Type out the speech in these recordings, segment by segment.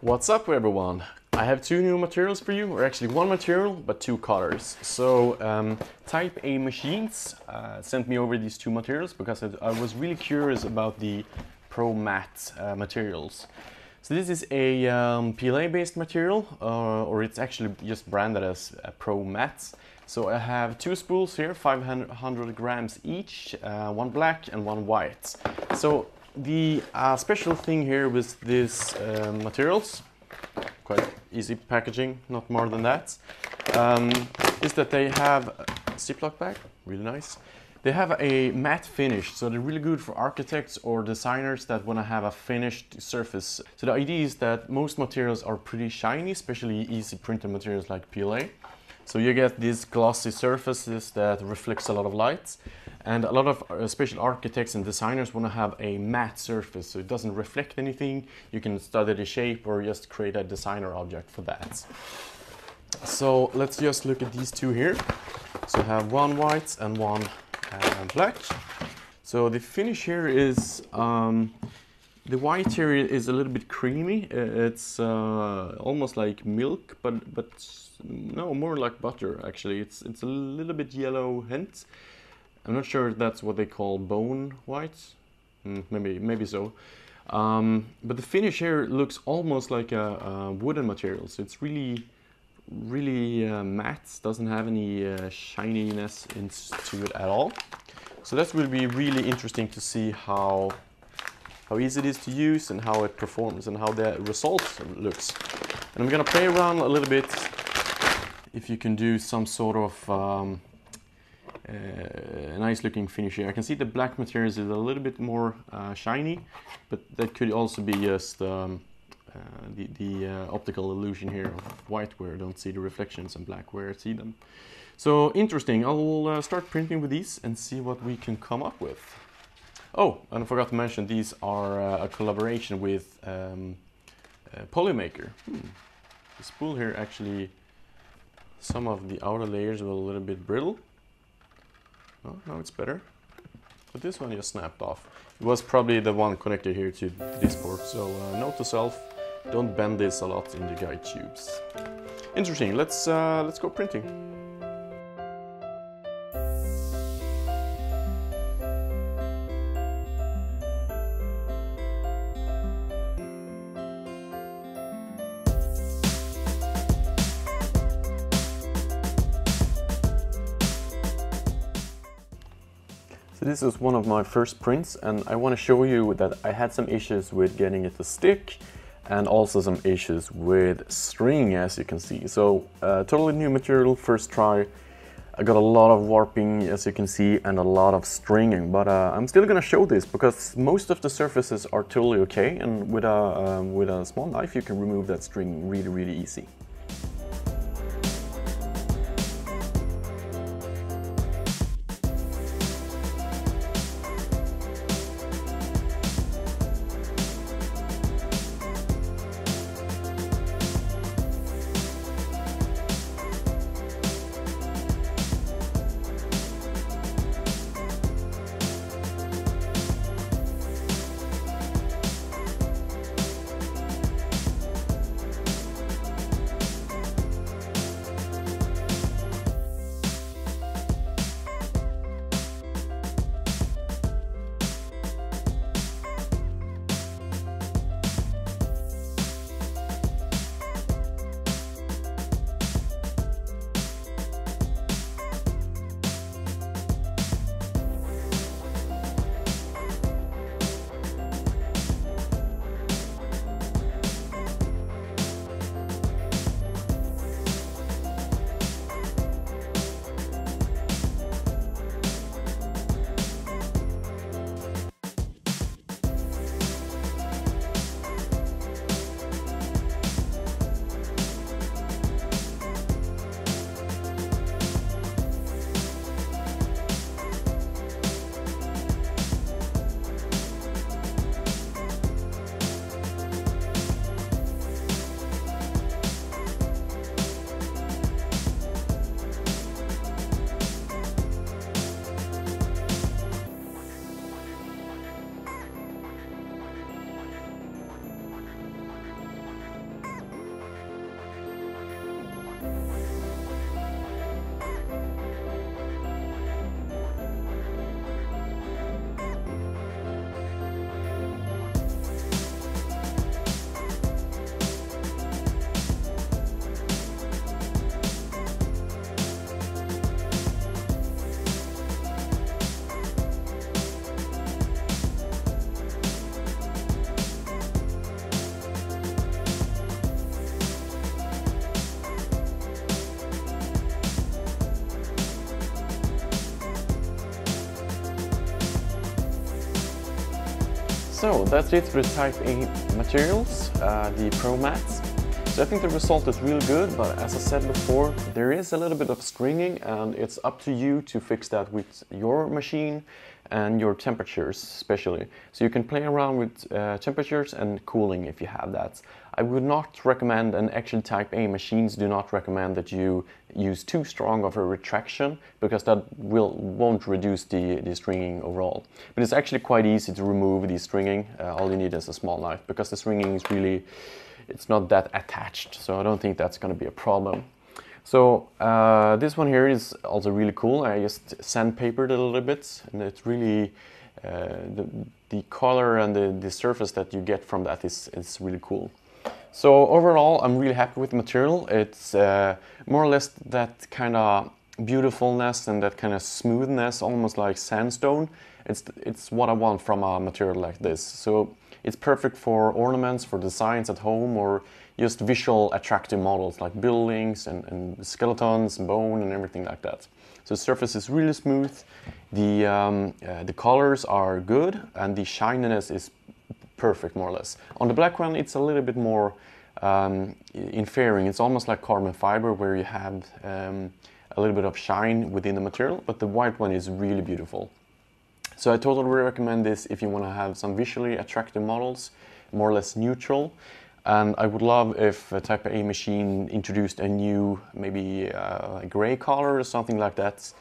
What's up everyone? I have two new materials for you, or actually one material, but two colors. So Type A Machines sent me over these two materials because I was really curious about the ProMatte materials. So this is a PLA based material, or it's actually just branded as ProMatte. So I have two spools here, 500 grams each, one black and one white. So the special thing here with these materials, quite easy packaging, not more than that, is that they have a Ziploc bag, really nice. They have a matte finish, so they're really good for architects or designers that want to have a finished surface. So the idea is that most materials are pretty shiny, especially easy printed materials like PLA. So you get these glossy surfaces that reflects a lot of light, and a lot of special architects and designers want to have a matte surface so it doesn't reflect anything. You can study the shape or just create a designer object for that. So let's just look at these two here. So I have one white and one black. So the finish here is the white here is a little bit creamy. It's almost like milk, but no, more like butter actually. It's a little bit yellow hint. I'm not sure if that's what they call bone white. Maybe so. But the finish here looks almost like a wooden material. So it's really matte. Doesn't have any shininess into it at all. So that will be really interesting to see how easy it is to use and how it performs and how the result looks. And I'm gonna play around a little bit if you can do some sort of a nice looking finish here. I can see the black material is a little bit more shiny, but that could also be just the optical illusion here of white where I don't see the reflections and black where I see them. So interesting, I'll start printing with these and see what we can come up with. Oh, and I forgot to mention, these are a collaboration with Polymaker. The spool here, actually, some of the outer layers were a little bit brittle. Oh, now it's better. But this one just snapped off. It was probably the one connected here to this port, so note to self, don't bend this a lot in the guide tubes. Interesting, let's go printing. This is one of my first prints, and I want to show you that I had some issues with getting it to stick and also some issues with string, as you can see. So totally new material, first try. I got a lot of warping, as you can see, and a lot of stringing, but I'm still gonna show this because most of the surfaces are totally okay, and with a small knife you can remove that stringing really easy. So that's it for Type A materials, the ProMattes. So I think the result is real good, but as I said before, there is a little bit of stringing, and it's up to you to fix that with your machine and your temperatures especially. So you can play around with temperatures and cooling if you have that. I would not recommend, and actually Type A machines do not recommend that you use too strong of a retraction, because that won't reduce the stringing overall. But it's actually quite easy to remove the stringing. All you need is a small knife, because the stringing is really, it's not that attached, so I don't think that's going to be a problem. So this one here is also really cool. I just sandpapered it a little bit, and it's really the color and the surface that you get from that is really cool. So overall, I'm really happy with the material. It's more or less that kind of beautifulness and that kind of smoothness, almost like sandstone. It's what I want from a material like this. So it's perfect for ornaments, for designs at home, or just visual attractive models like buildings and skeletons and bone and everything like that. So the surface is really smooth, the colors are good, and the shininess is perfect, more or less. On the black one, it's a little bit more interfering. It's almost like carbon fiber, where you have a little bit of shine within the material, but the white one is really beautiful. So I totally recommend this if you want to have some visually attractive models, more or less neutral. And I would love if a Type A machine introduced a new, maybe a gray color or something like that,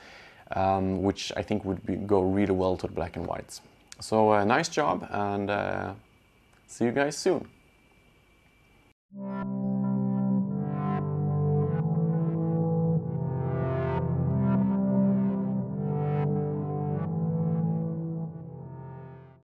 which I think would go really well to the black and whites. So nice job, and see you guys soon.